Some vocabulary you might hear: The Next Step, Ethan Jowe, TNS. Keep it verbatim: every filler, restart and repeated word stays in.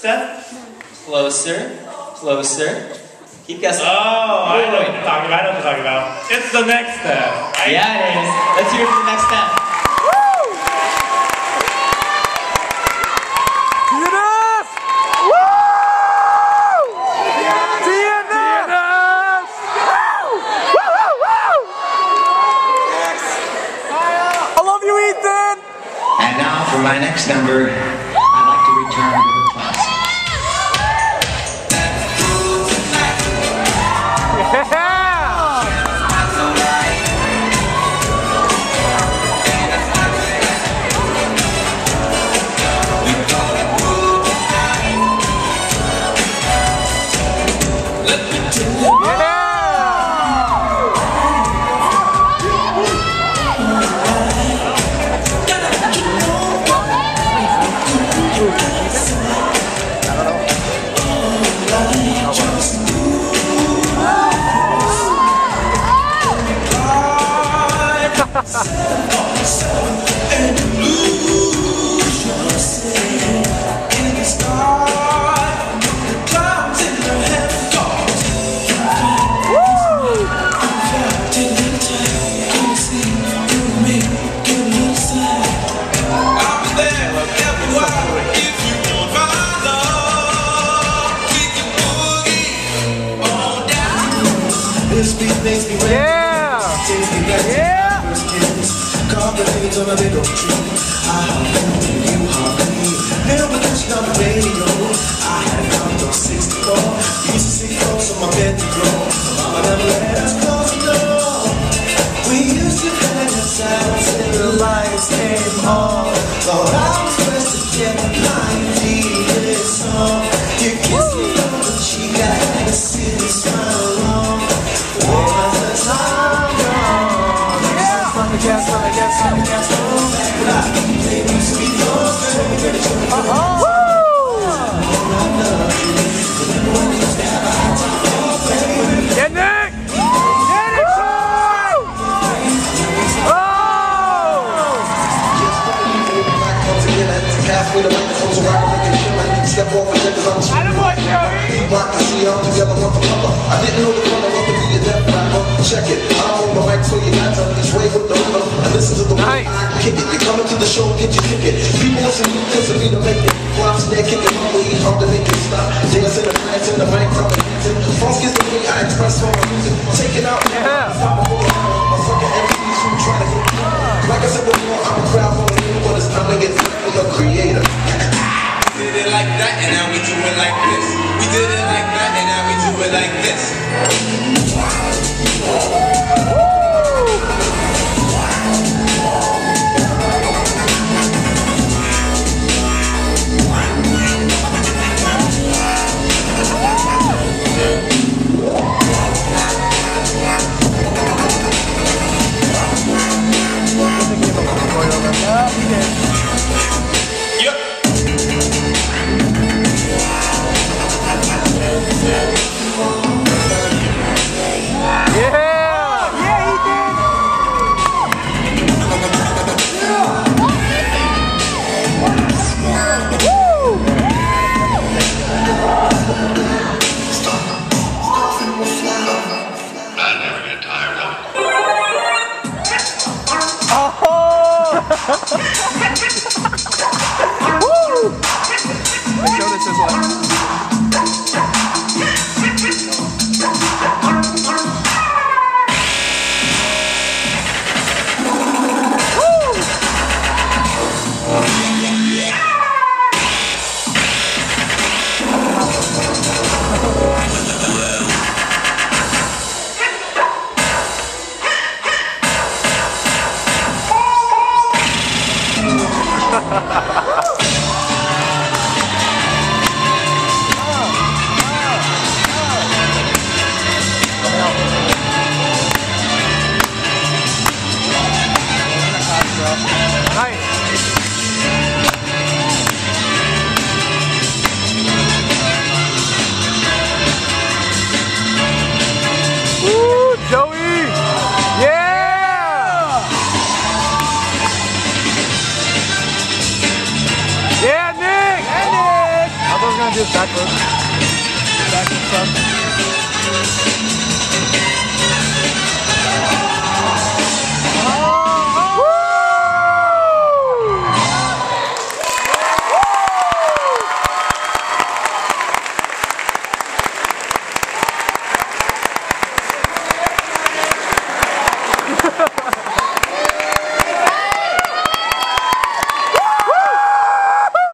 step. Closer, closer. Keep guessing. Oh, I know what you're talking about. I know what you're talking about. It's the next step. Right? Yeah, it is. Let's hear it for the next step. Woo! T N S! Woo! T N S! Woo! Woo! Woo! Woo! I love you, Ethan! And now for my next number, I'd like to return to the classics. do this backwards. Backwards, front.